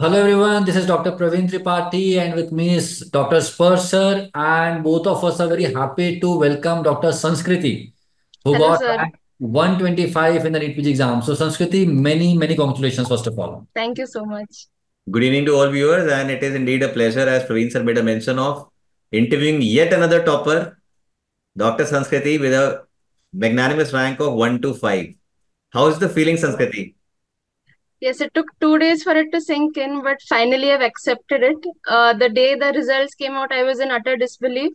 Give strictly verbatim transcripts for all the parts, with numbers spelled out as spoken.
Hello everyone, this is Doctor Praveen Tripathi and with me is Doctor Spurser, and both of us are very happy to welcome Doctor Sanskriti, who Hello, got sir. one twenty-five in the NEET P G exam. So Sanskriti, many, many congratulations first of all. Thank you so much. Good evening to all viewers, and it is indeed a pleasure, as Praveen sir made a mention of, interviewing yet another topper, Doctor Sanskriti, with a magnanimous rank of one to five. How is the feeling, Sanskriti? Yes, it took two days for it to sink in, but finally I've accepted it. Uh, the day the results came out, I was in utter disbelief.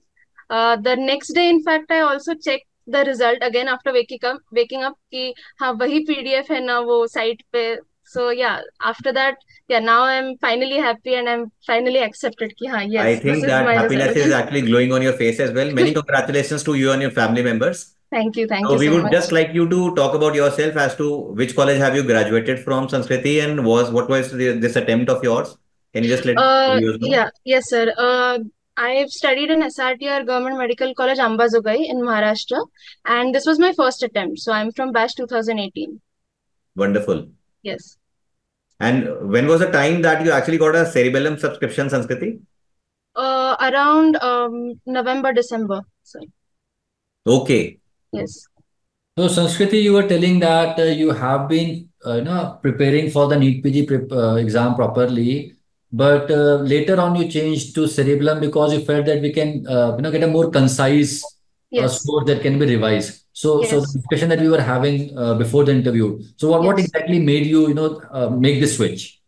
Uh, the next day, in fact, I also checked the result again after waking up, waking up ki haan wahi P D F hai na wo site pe. So yeah, after that, yeah, now I'm finally happy and I'm finally accepted ki haan, yes. I think that is happiness result. Is actually glowing on your face as well. Many congratulations to you and your family members. Thank you. Thank so you We so would much. Just like you to talk about yourself as to which college have you graduated from, Sanskriti, and was what was the, this attempt of yours? Can you just let uh, you know? Yeah, yes, sir. Uh, I've studied in S R T R Government Medical College Ambazogai in Maharashtra, and this was my first attempt. So I'm from BASH two thousand eighteen. Wonderful. Yes. And when was the time that you actually got a Cerebellum subscription, Sanskriti? Uh, around um, November, December. Sorry. Okay. Yes. So Sanskriti, you were telling that uh, you have been, uh, you know, preparing for the NEET P G prep, uh, exam properly, but uh, later on you changed to Cerebellum because you felt that we can, uh, you know, get a more concise yes. uh, score that can be revised. So, yes. so the discussion that we were having uh, before the interview. So what, yes. what exactly made you, you know, uh, make this switch?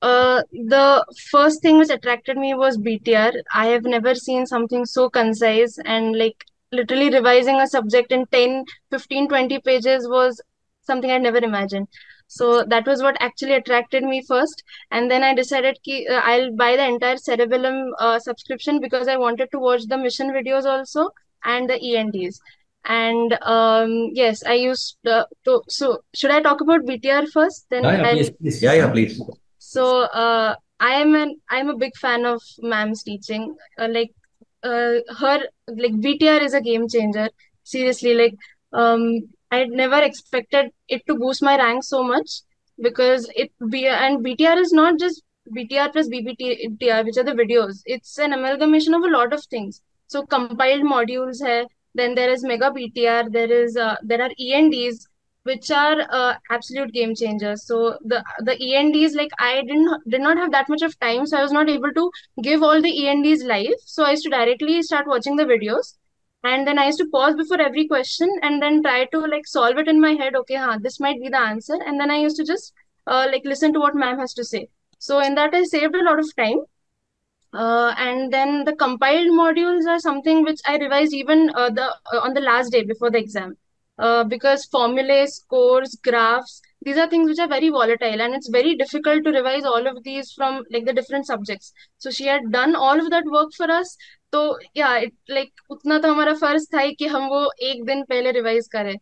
Uh, the first thing which attracted me was B T R. I have never seen something so concise, and like, literally revising a subject in ten, fifteen, twenty pages was something I never imagined. So that was what actually attracted me first. And then I decided ki, uh, I'll buy the entire Cerebellum uh, subscription because I wanted to watch the mission videos also and the E N Ds. And um, yes, I used uh, to. So should I talk about B T R first? Then yeah, yeah, I'll... Please, please. Yeah, yeah, please. So uh, I am an I'm a big fan of ma'am's teaching. Uh, like. Uh, her like B T R is a game changer, seriously. Like um I never expected it to boost my rank so much, because it be and B T R is not just B T R plus B B T R, which are the videos. It's an amalgamation of a lot of things. So compiled modules hai, then there is mega B T R, there is uh, there are E N Ds, which are uh, absolute game changers. So the the E N Ds, like I didn't did not have that much of time, so I was not able to give all the E N Ds live. So I used to directly start watching the videos, and then I used to pause before every question and then try to like solve it in my head. Okay, huh, this might be the answer, and then I used to just uh, like listen to what ma'am has to say. So in that I saved a lot of time. Uh, and then the compiled modules are something which I revised even uh, the uh, on the last day before the exam. Uh, because formulae, scores, graphs, these are things which are very volatile, and it's very difficult to revise all of these from like the different subjects. So she had done all of that work for us. So yeah, it like utna to hamara farz tha ki hum wo ek din pehle revise kare.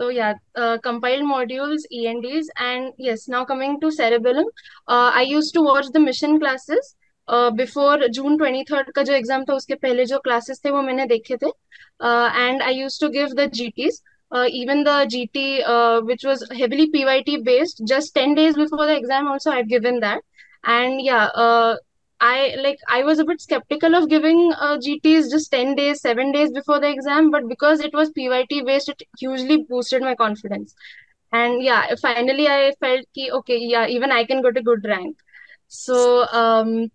So yeah, uh, compiled modules, E N Ds, and yes, now coming to Cerebellum, uh, I used to watch the mission classes. Uh, before June twenty-third का जो exam था उसके पहले जो classes थे वो मैंने देखे थे, uh, and I used to give the G Ts. Uh, even the G T, uh, which was heavily P Y T based, just ten days before the exam also I've given that. And yeah, uh, I like I was a bit skeptical of giving uh, G Ts just ten days, seven days before the exam, but because it was P Y T based, it hugely boosted my confidence. And yeah, finally I felt ki, okay, yeah, even I can get a good rank. So um,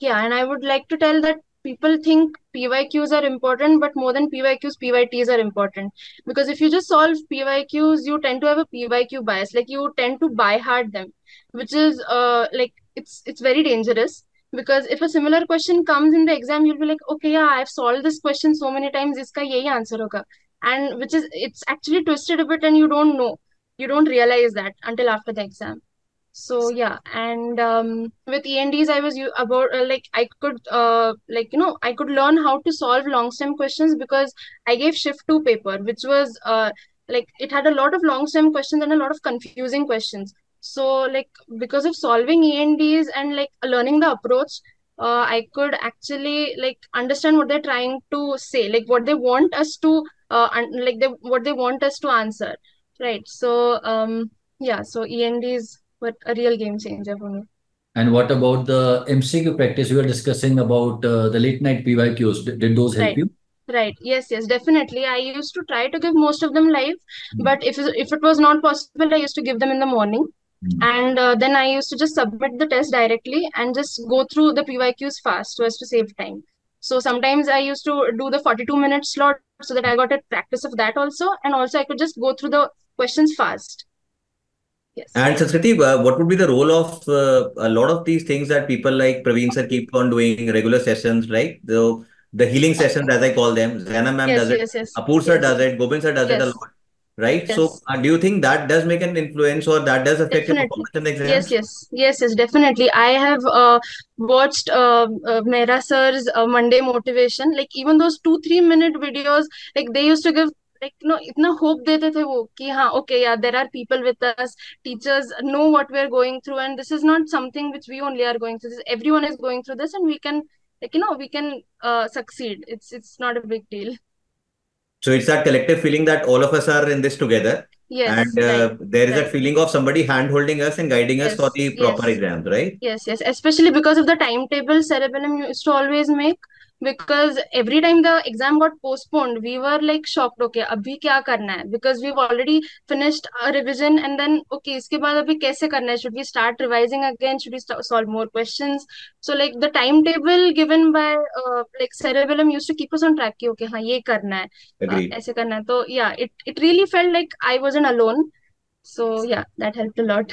yeah, and I would like to tell that people think P Y Qs are important, but more than P Y Qs, P Y Ts are important. Because if you just solve P Y Qs, you tend to have a P Y Q bias. Like you tend to buy hard them, which is uh, like, it's it's very dangerous. Because if a similar question comes in the exam, you'll be like, okay, yeah, I've solved this question so many times, iska yehi answer hoga. And which is, it's actually twisted a bit and you don't know. You don't realize that until after the exam. So yeah, and um, with E N Ds, I was about uh, like I could uh, like you know I could learn how to solve long stem questions, because I gave shift two paper, which was uh, like it had a lot of long stem questions and a lot of confusing questions. So like because of solving E N Ds and like learning the approach, uh, I could actually like understand what they're trying to say, like what they want us to uh, and like they what they want us to answer, right? So um, yeah, so E N Ds. But a real game changer for me. And what about the M C Q practice? We were discussing about uh, the late night P Y Qs. Did, did those help right. you? Right. Yes, yes, definitely. I used to try to give most of them live, mm-hmm. but if, if it was not possible, I used to give them in the morning. Mm-hmm. And uh, then I used to just submit the test directly and just go through the P Y Qs fast so as to save time. So sometimes I used to do the forty-two minute slot so that I got a practice of that also. And also I could just go through the questions fast. Yes. And Sanskriti, uh, what would be the role of uh, a lot of these things that people like Praveen sir keep on doing, regular sessions, right? The, the healing sessions, as I call them, Zana ma'am yes, does yes, it, yes. Apur sir yes. does it, Gobind sir does yes. it a lot. Right. Yes. So uh, do you think that does make an influence or that does affect definitely. your performance in the exam? Yes, yes. Yes, yes, definitely. I have uh, watched uh, uh, Mehra sir's uh, Monday motivation, like even those two, three minute videos, like they used to give like, you know, itna hope dete the wo, ki, haan, okay, yeah, there are people with us, teachers know what we're going through and this is not something which we only are going through. This, everyone is going through this and we can, like, you know, we can uh, succeed. It's, it's not a big deal. So it's that collective feeling that all of us are in this together. Yes. And uh, right, there is right. a feeling of somebody hand-holding us and guiding yes, us for the proper yes. exams, right? Yes, yes. Especially because of the timetable Cerebellum used to always make. Because every time the exam got postponed, we were like shocked. Okay, abhi kya karna hai? Because we've already finished a revision and then, okay, iske baad abhi kaise karna hai? Should we start revising again? Should we solve more questions? So like the timetable given by uh, like Cerebellum used to keep us on track. Ki, okay, haan, ye karna hai. Agreed. Uh, aise karna hai. So yeah, it, it really felt like I wasn't alone. So yeah, that helped a lot.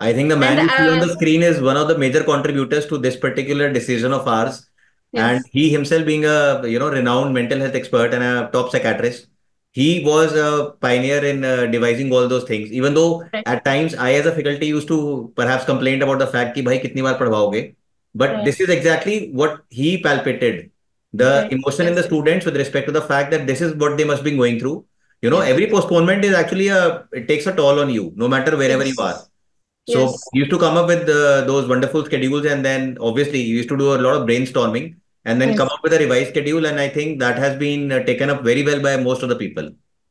I think the man and, you see uh, on the screen is one of the major contributors to this particular decision of ours. Yes. And he himself being a, you know, renowned mental health expert and a top psychiatrist, he was a pioneer in uh, devising all those things. Even though right. at times I as a faculty used to perhaps complain about the fact ki bhai kitni baar padhaoge. But right. this is exactly what he palpated. The right. emotion yes. in the students with respect to the fact that this is what they must be going through. You know, yes. every postponement is actually a, it takes a toll on you, no matter wherever yes. you are. So yes. you used to come up with uh, those wonderful schedules and then obviously you used to do a lot of brainstorming. And then yes. come up with a revised schedule. And I think that has been uh, taken up very well by most of the people.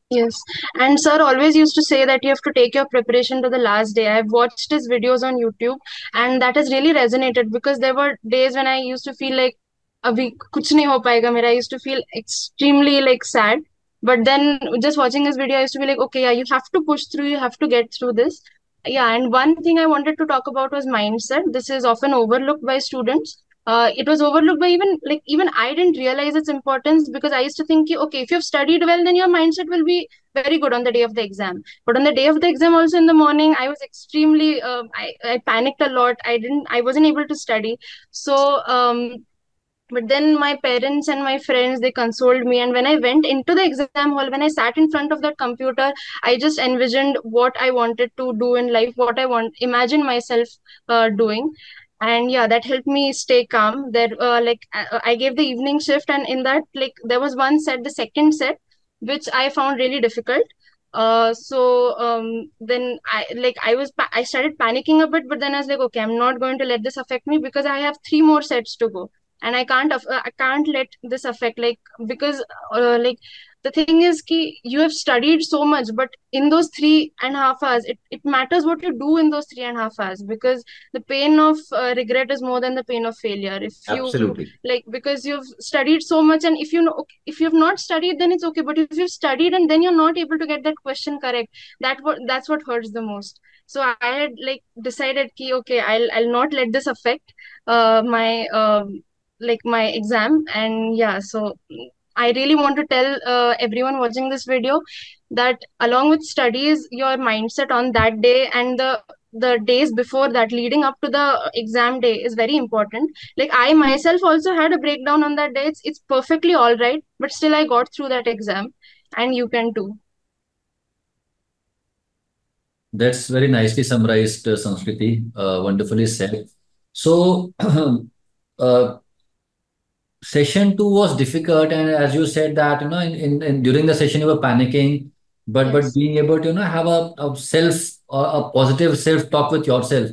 Yes. And sir always used to say that you have to take your preparation to the last day. I've watched his videos on YouTube and that has really resonated because there were days when I used to feel like abhi kuch nahi ho payega mera. I used to feel extremely like sad. But then just watching his video, I used to be like, okay, yeah, you have to push through. You have to get through this. Yeah. And one thing I wanted to talk about was mindset. This is often overlooked by students. Uh, it was overlooked by even like even I didn't realize its importance because I used to think, okay, if you've studied well, then your mindset will be very good on the day of the exam. But on the day of the exam, also in the morning, I was extremely uh, I, I panicked a lot. I didn't I wasn't able to study. So um, but then my parents and my friends, they consoled me. And when I went into the exam hall, when I sat in front of that computer, I just envisioned what I wanted to do in life, what I want, imagine myself uh, doing. And yeah, that helped me stay calm there. Uh, like I, I gave the evening shift and in that, like there was one set, the second set, which I found really difficult. Uh, so um, then I like I was, I started panicking a bit, but then I was like, okay, I'm not going to let this affect me because I have three more sets to go. And I can't, uh, I can't let this affect like, because uh, like the thing is ki you have studied so much, but in those three and a half hours, it, it matters what you do in those three and a half hours because the pain of uh, regret is more than the pain of failure. If you Absolutely. like, because you've studied so much and if you know, if you've not studied, then it's okay. But if you've studied and then you're not able to get that question correct, that that's what hurts the most. So I had like decided ki, okay, I'll, I'll not let this affect uh, my, uh, like my exam. And yeah, so I really want to tell uh, everyone watching this video that along with studies, your mindset on that day and the the days before that leading up to the exam day is very important. Like I myself also had a breakdown on that day. It's, it's perfectly all right, but still I got through that exam and you can too. That's very nicely summarized, uh, Sanskriti. Uh, wonderfully said. So, uh, session two was difficult, and as you said that, you know, in, in, in during the session you were panicking, but yes. but being able to, you know, have a, a self uh, a positive self talk with yourself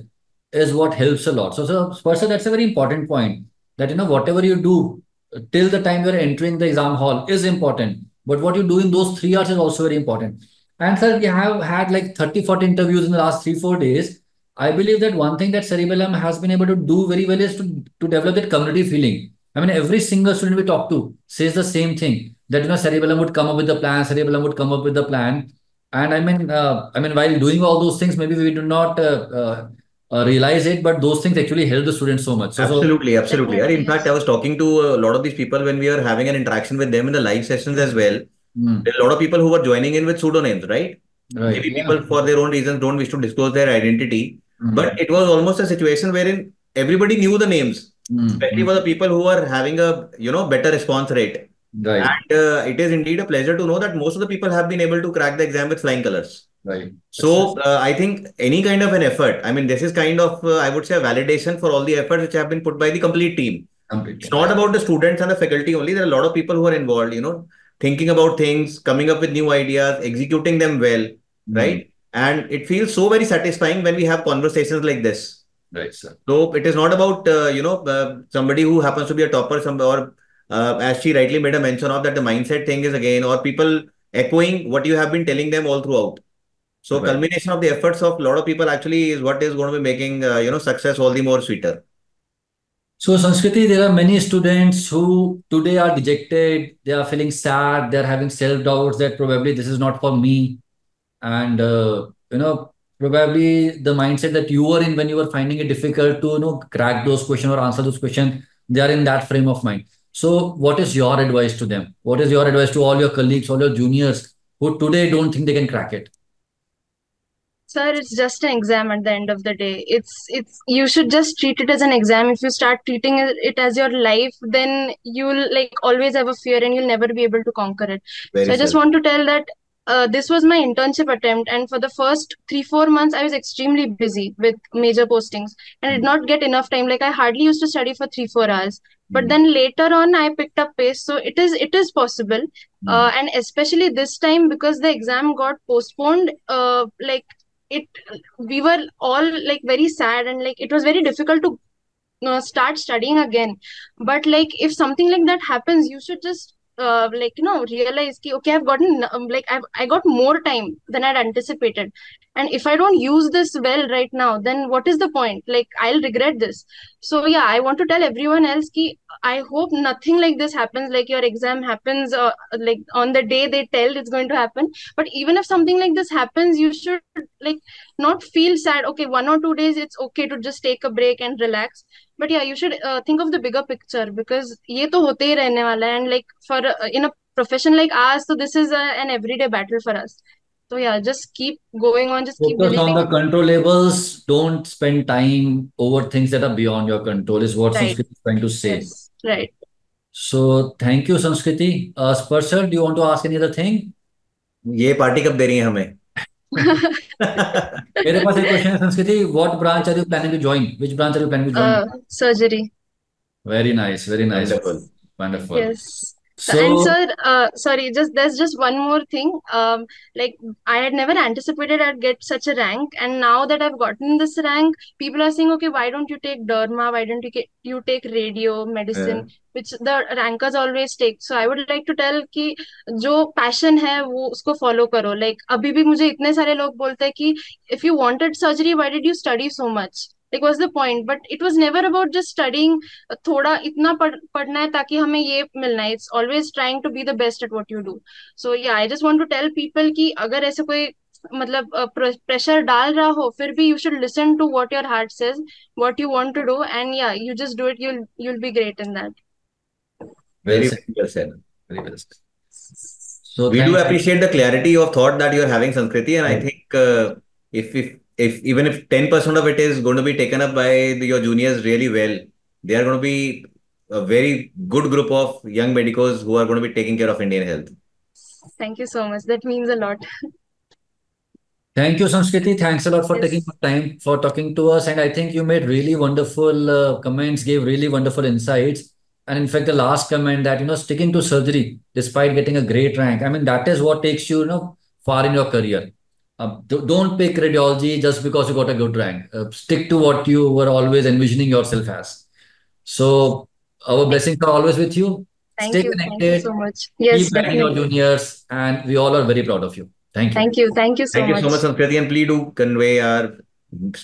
is what helps a lot. So, so Spurser, that's a very important point that, you know, whatever you do till the time you're entering the exam hall is important, but what you do in those three hours is also very important. And sir, you have had like thirty, forty interviews in the last three, four days. I believe that one thing that Cerebellum has been able to do very well is to, to develop that community feeling. I mean, every single student we talk to says the same thing, that, you know, Cerebellum would come up with the plan, Cerebellum would come up with the plan. And I mean, uh, I mean, while doing all those things, maybe we do not uh, uh, realize it, but those things actually help the students so much. So, absolutely, so absolutely. And in fact, I was talking to a lot of these people when we were having an interaction with them in the live sessions as well. Mm. There are a lot of people who were joining in with pseudonyms, right? Right. Maybe people yeah. for their own reasons don't wish to disclose their identity. Mm-hmm. But it was almost a situation wherein everybody knew the names, mm-hmm. especially for the people who are having a, you know, better response rate. Right. And uh, it is indeed a pleasure to know that most of the people have been able to crack the exam with flying colors. Right. So uh, I think any kind of an effort, I mean, this is kind of, uh, I would say, a validation for all the efforts which have been put by the complete team. Complete. It's not about the students and the faculty only. There are a lot of people who are involved, you know, thinking about things, coming up with new ideas, executing them well. Right. And it feels so very satisfying when we have conversations like this. Right, sir. So it is not about, uh, you know, uh, somebody who happens to be a topper, some, or uh, as she rightly made a mention of, that the mindset thing is again, or people echoing what you have been telling them all throughout. So right. culmination of the efforts of a lot of people actually is what is going to be making, uh, you know, success all the more sweeter. So Sanskriti, there are many students who today are dejected. They are feeling sad. They're having self-doubts that probably this is not for me. And, uh, you know, probably the mindset that you were in when you were finding it difficult to, you know, crack those questions or answer those questions, they are in that frame of mind. So what is your advice to them? What is your advice to all your colleagues, all your juniors who today don't think they can crack it? Sir, it's just an exam at the end of the day. It's, it's, you should just treat it as an exam. If you start treating it as your life, then you'll like always have a fear and you'll never be able to conquer it. Very so I just want to tell that Uh, this was my internship attempt, and for the first three, four months, I was extremely busy with major postings and did not get enough time. Like I hardly used to study for three, four hours. But then later on, I picked up pace. So it is, it is possible. Uh, and especially this time, because the exam got postponed, uh, like it, we were all like very sad and like it was very difficult to uh, start studying again. But like if something like that happens, you should just Uh, like, you know, realize ki, okay, I've gotten um, like I've, I got more time than I'd anticipated. And if I don't use this well right now, then what is the point? Like, I'll regret this. So, yeah, I want to tell everyone else ki, I hope nothing like this happens, like your exam happens uh, like on the day they tell it's going to happen. But even if something like this happens, you should like not feel sad. Okay, one or two days, it's okay to just take a break and relax. But yeah, you should uh, think of the bigger picture, because ye to hote hi rehne wala hai, and like for uh, in a profession like ours, so this is a, an everyday battle for us. So yeah, just keep going on. Just Focus keep building. on the controllables. Don't spend time over things that are beyond your control is what right. Sanskriti is trying to say. Yes. Right. So thank you, Sanskriti. Uh, Spurser, do you want to ask any other thing? Ye party kab de rahi hai hume? मेरे पास एक question है संस्कृति, what branch are you planning to join? Which branch are you planning to join? Uh, surgery. Very nice, very nice. Wonderful. Wonderful. Yes. So, and sir, uh, sorry, just there's just one more thing. Um, like I had never anticipated I'd get such a rank, and now that I've gotten this rank, people are saying, okay, why don't you take derma? Why don't you get, you take radio medicine, yeah. which the rankers always take. So I would like to tell ki jo passion hai, wo usko follow karo. Like abhi bhi mujhe itne sare log bolte hai ki if you wanted surgery, why did you study so much? Like, what's the point? But it was never about just studying. Thoda itna pad, padna hai taki hame ye milna hai. It's always trying to be the best at what you do. So yeah, I just want to tell people ki agar aise koi matlab uh, pressure dal raha ho, fir bhi you should listen to what your heart says, what you want to do, and yeah, you just do it. You'll you'll be great in that. Very well said. Very well said. So we do appreciate the clarity of thought that you are having, Sanskriti, and I think uh, if if. If even if ten percent of it is going to be taken up by the, your juniors really well, they are going to be a very good group of young medicos who are going to be taking care of Indian health. Thank you so much. That means a lot. Thank you, Sanskriti. Thanks a lot for yes. taking time for talking to us. And I think you made really wonderful uh, comments, gave really wonderful insights. And in fact, the last comment that, you know, sticking to surgery despite getting a great rank, I mean, that is what takes you, you know, far in your career. Uh, don't pick radiology just because you got a good rank. Uh, stick to what you were always envisioning yourself as. So our blessings are always with you. Thank Stay you. connected. Thank you so much. Yes, keep backing your juniors, and we all are very proud of you. Thank you. Thank you. Thank you so much. Thank you so much, Sanskriti. And please do convey our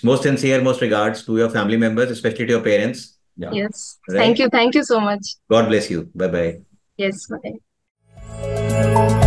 most sincere most regards to your family members, especially to your parents. Yeah. Yes. Right? Thank you. Thank you so much. God bless you. Bye-bye. Yes. Bye.